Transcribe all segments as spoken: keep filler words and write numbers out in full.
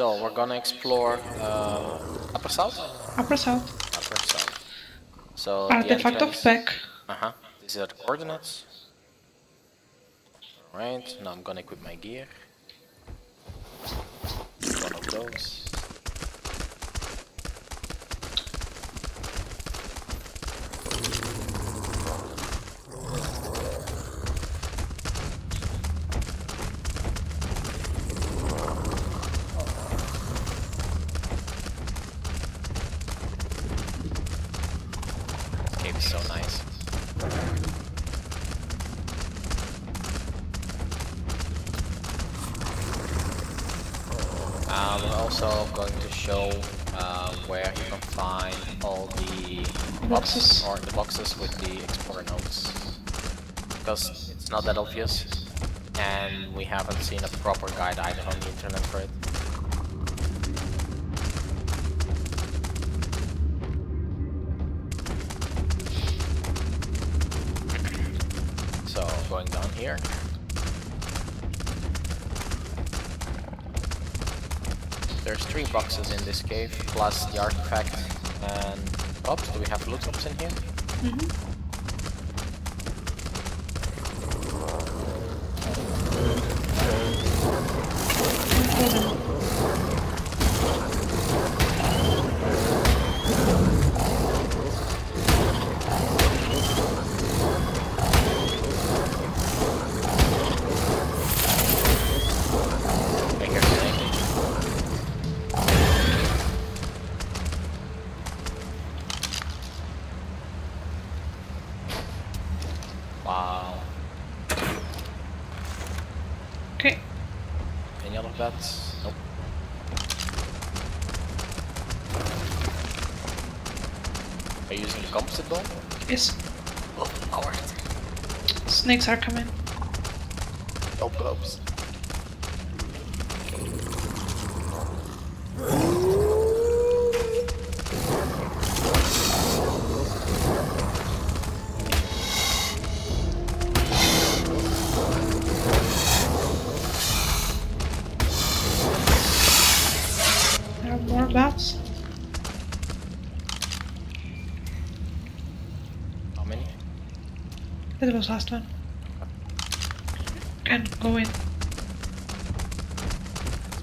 So we're gonna explore uh, Upper South? Upper South. Upper South. So Artifact of the Pack. Uh-huh. These are the coordinates. Alright, now I'm gonna equip my gear. One of those. So nice. I'm um, also going to show uh, where you can find all the boxes or the boxes with the explorer notes, because it's not that obvious, and we haven't seen a proper guide either on the internet for it. Going down here. There's three boxes in this cave, plus the artifact and ops. Do we have loot ops in here? Mm-hmm. Wow. Okay. Any other bats? Nope. Are you using the composite ball? Yes. Oh, Lord. Snakes are coming. No gloves. Bats. How many? That was last one. And go in.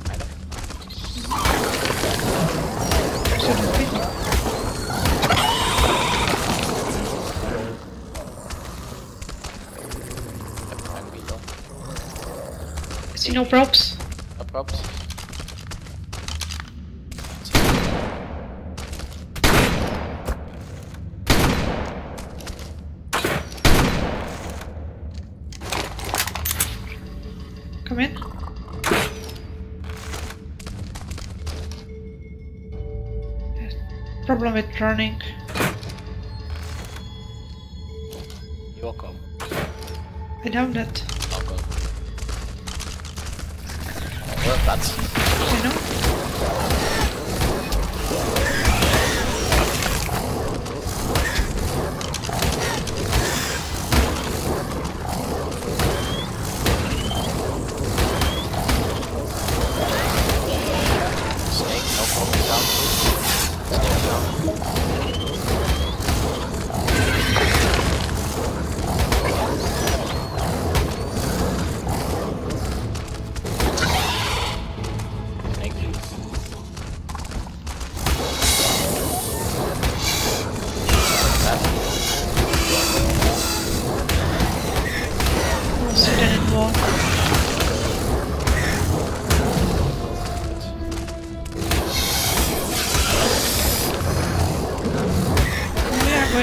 I see no props. No props. Come in. Problem with running. You're welcome. I know that. Welcome. Well, that's. I know.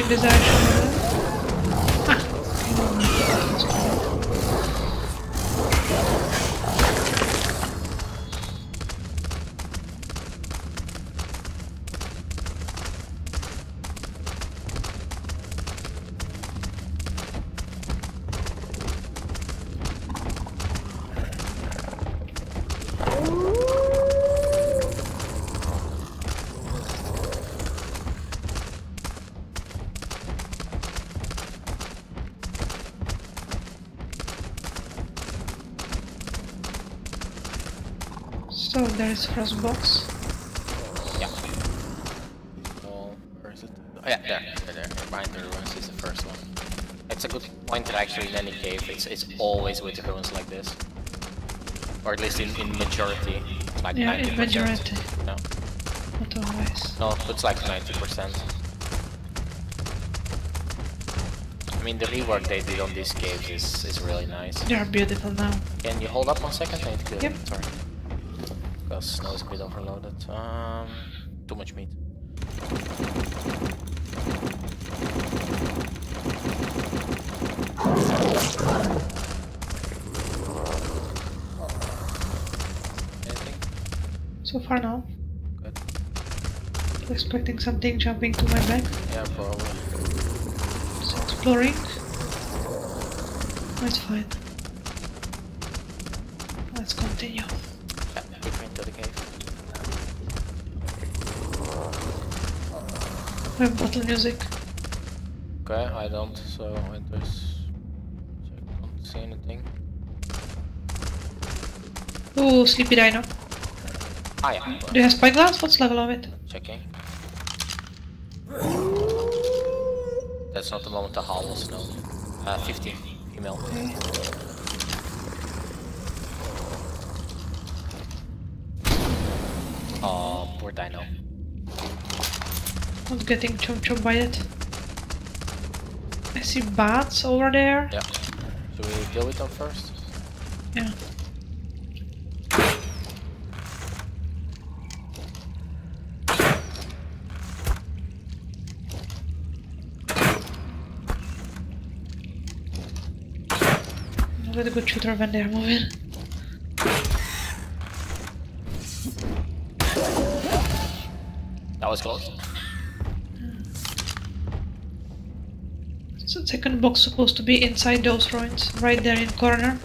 There's actually... So there is frost box. Yeah. Oh, where is it? Oh yeah, there, there, there. Behind the ruins is the first one. It's a good pointer actually in any cave. It's it's always with the ruins like this, or at least in, in majority, like yeah, ninety percent. In majority. No. Not always. No, it's like ninety percent. I mean, the rework they did on these caves is, is really nice. They are beautiful now. Can you hold up one second? I need to yep. Sorry. Because snow is a bit overloaded. Um, too much meat. Anything? So far now. Good. I'm expecting something jumping to my back. Yeah, probably. Exploring. That's fine. Let's continue. Yeah, keep into the cave. I have battle music. Okay, I don't, so I just I don't see anything. Ooh, sleepy dino. Ah, yeah. Do you have spyglass? What's level of it? Checking. That's not the moment to howl, Snow. Uh, fifteen, female. Okay. Oh, poor dino. Not getting chomp chomp by it. I see bats over there. Yeah. Should we deal with them first? Yeah. With a good shooter when they're moving. That was close. So the second box supposed to be inside those ruins, right there in the corner.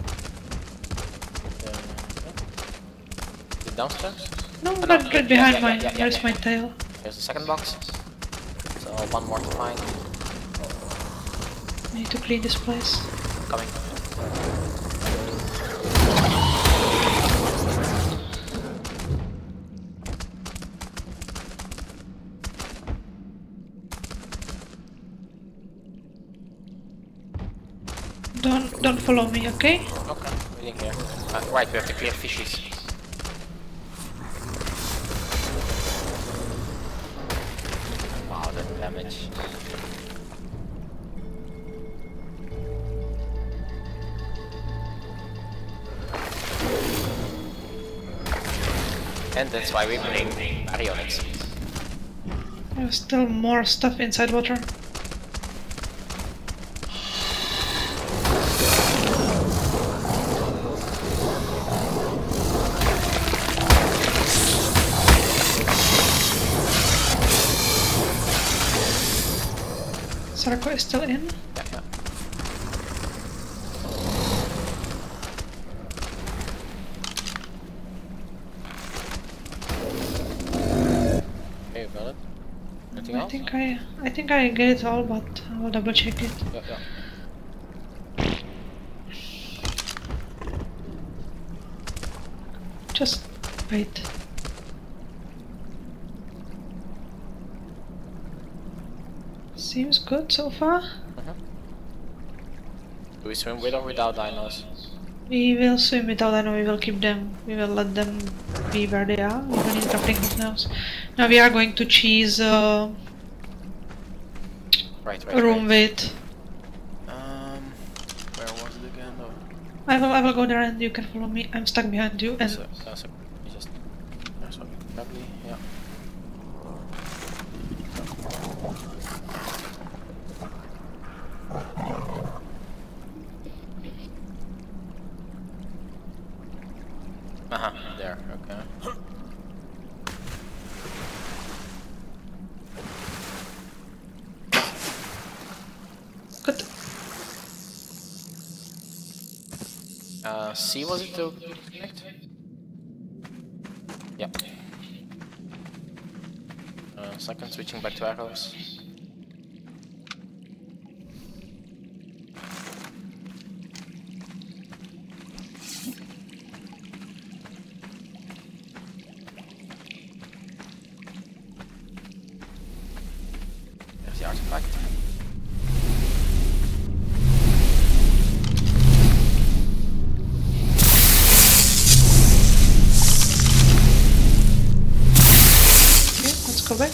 The downstairs? No, oh, not no, right behind yeah, mine. Yeah, yeah, Where's yeah, yeah. my tail? Here's the second box. So one more to find. I need to clean this place. Coming. Don't don't follow me, okay? Okay, we didn't care. Uh, right, we have to clear fishes. Wow, that damage. And that's why we bring Baryonyx. There's still more stuff inside water. Sarko is still in? Yeah, yeah. I think I, I think I get it all, but I will double check it. Yeah, yeah. Just wait. Seems good so far. Uh-huh. Do we swim with or without dinos? We will swim without dinos. We will keep them. We will let them be where they are. We will interrupting themselves. Now we are going to cheese. Uh, Right, right, room right. with. Um, where was it again? Though? I will, I will go there, and you can follow me. I'm stuck behind you, and. So, so, so, you just, so, probably, yeah. Aha, uh-huh, there. Okay. Uh, C was it to connect? Yeah. Uh, second, switching back to arrows. artifact. Okay, let's go back.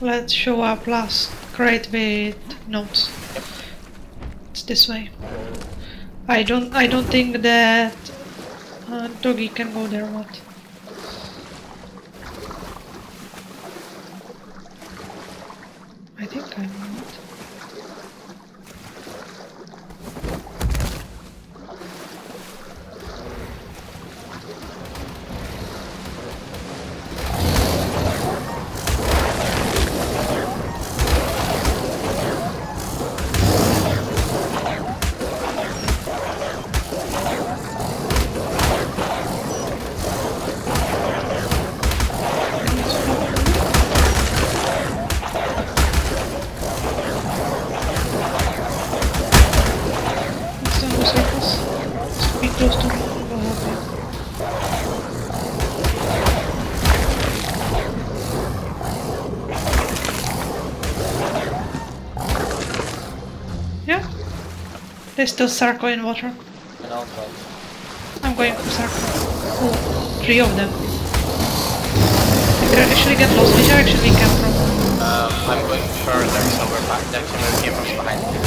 Let's show up last crate with notes. It's this way. I don't I don't think that uh, doggy can go there or what. I think I'm not. There's still circle in water. And I'll go. I'm going for circle. Oh, three of them. Did they actually get lost? Which I actually came from? Um, I'm going further, so we're back. There's another game rush behind me.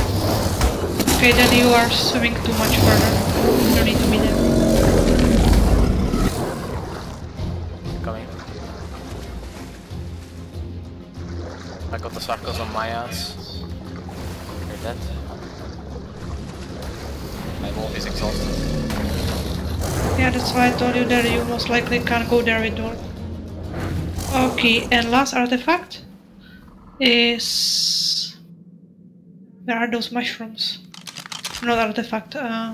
Okay, then you are swimming too much further. You don't need to be there. Coming. I got the circles on my ass. You're dead. My wolf is exhausted. Yeah, that's why I told you that you most likely can't go there with door. Okay, and last artifact is... Where are those mushrooms? Not artifact, uh...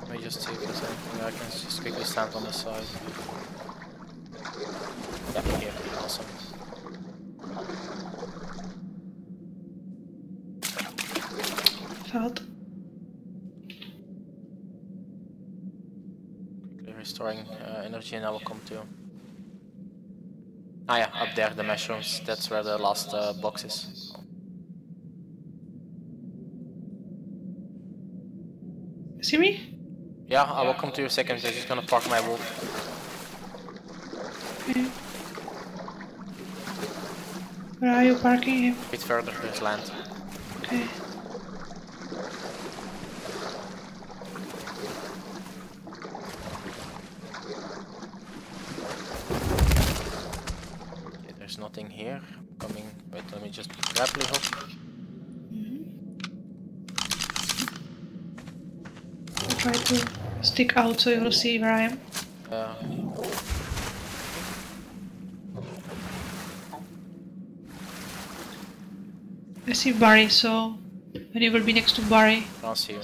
Let me just see if there's anything I can just quickly stand on the side. That would be awesome. Felt. Restoring uh, energy, and I will come to you. Ah yeah, up there, the mushrooms, that's where the last uh, box is. See me? Yeah, I will come to you second, I'm just gonna park my wolf. Okay. Where are you parking him? A bit further to his land. Okay. Nothing here. I'm coming. Wait, let me just rapidly hook. Mm-hmm. I'll try to stick out so you'll see where I am. Uh, I see Barry, so and you will be next to Barry. I'll see you.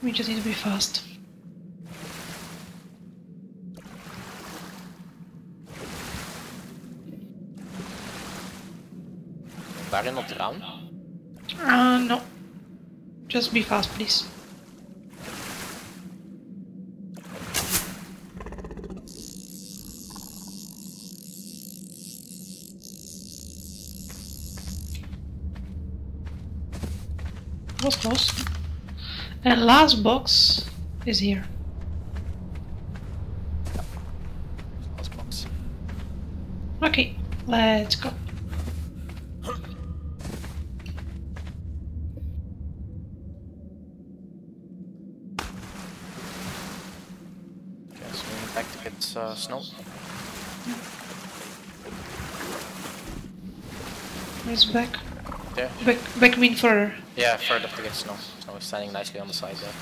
We just need to be fast. Barry not drown? Uh, no. Just be fast, please. Was close. And last box is here. Last box. Okay, let's go. Uh, snow. Where's back? There. Back, back mean further. Yeah, further to get snow. Snow is standing nicely on the side there.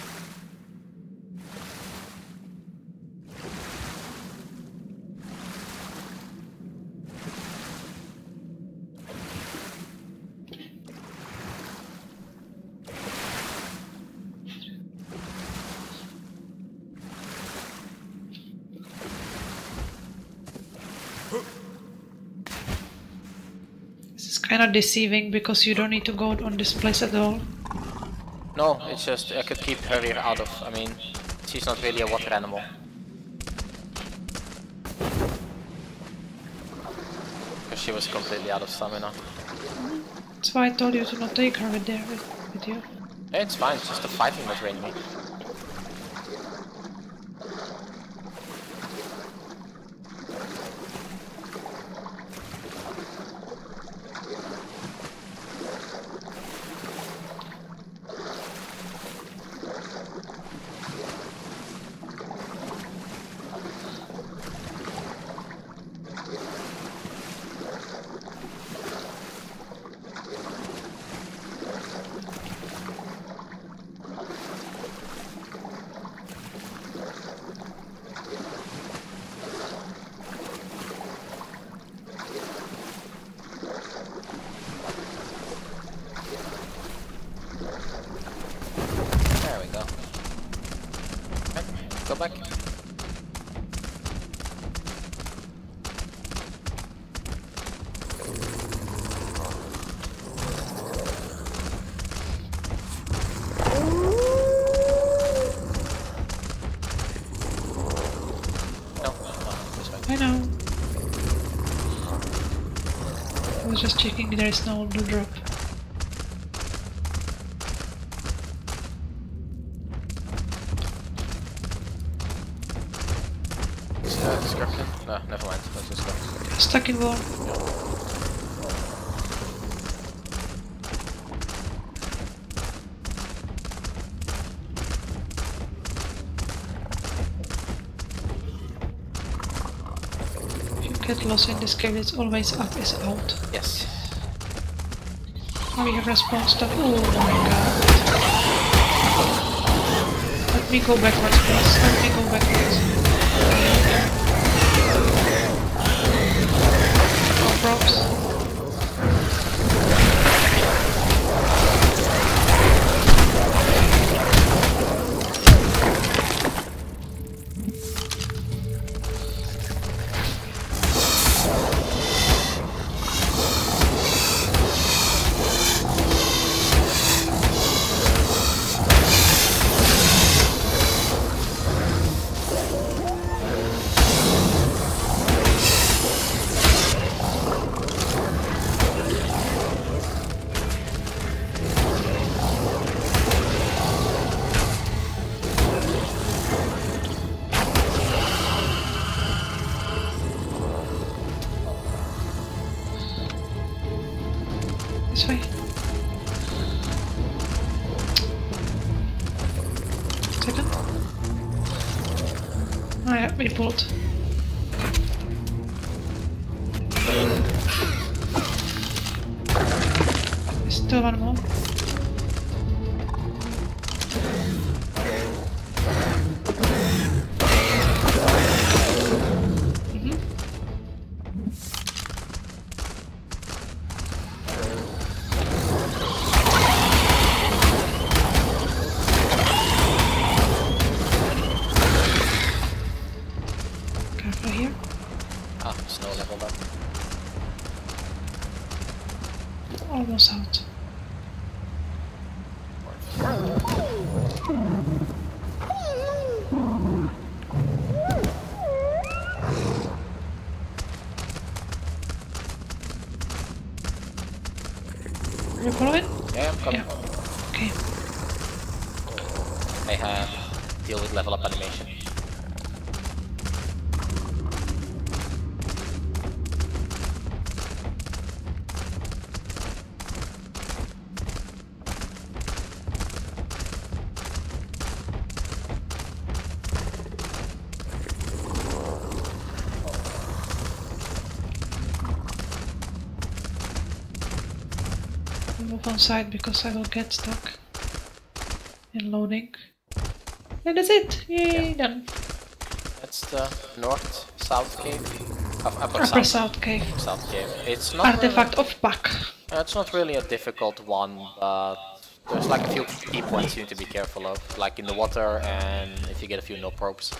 This is kind of deceiving because you don't need to go on this place at all. No, it's just I could keep her here out of. I mean, she's not really a water animal. Because she was completely out of stamina. That's why I told you to not take her with there with, with you. Yeah, it's fine. It's just the fighting that drained me. Just checking there is no blue drop. Is that disruption? No, never mind. Let's just go. Stuck in wall. Get lost in this cave, it's always up is out. Yes. We have respawn stuff. Oh my god. Let me go backwards, please. Let me go backwards. No props. Report. Still one more. Mm-hmm. Almost out. You follow it? Yeah, I'm coming. Yeah. Okay. I have deal with level up animation. Move on side because I will get stuck in loading. And that's it! Yay, yeah. Done! That's the North South Cave. Of Upper, Upper South. South Cave. South Cave. It's not Artifact really, of Pack. Uh, it's not really a difficult one, but there's like a few key points you need to be careful of, like in the water and if you get a few no probes.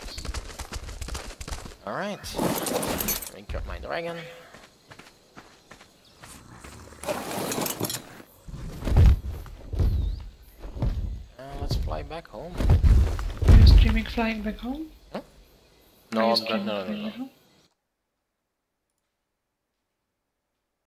Alright. Let me grab mine. dragon. Uh, let's fly back home. Are you streaming flying back home? Huh? No, I'm not. No, no, no.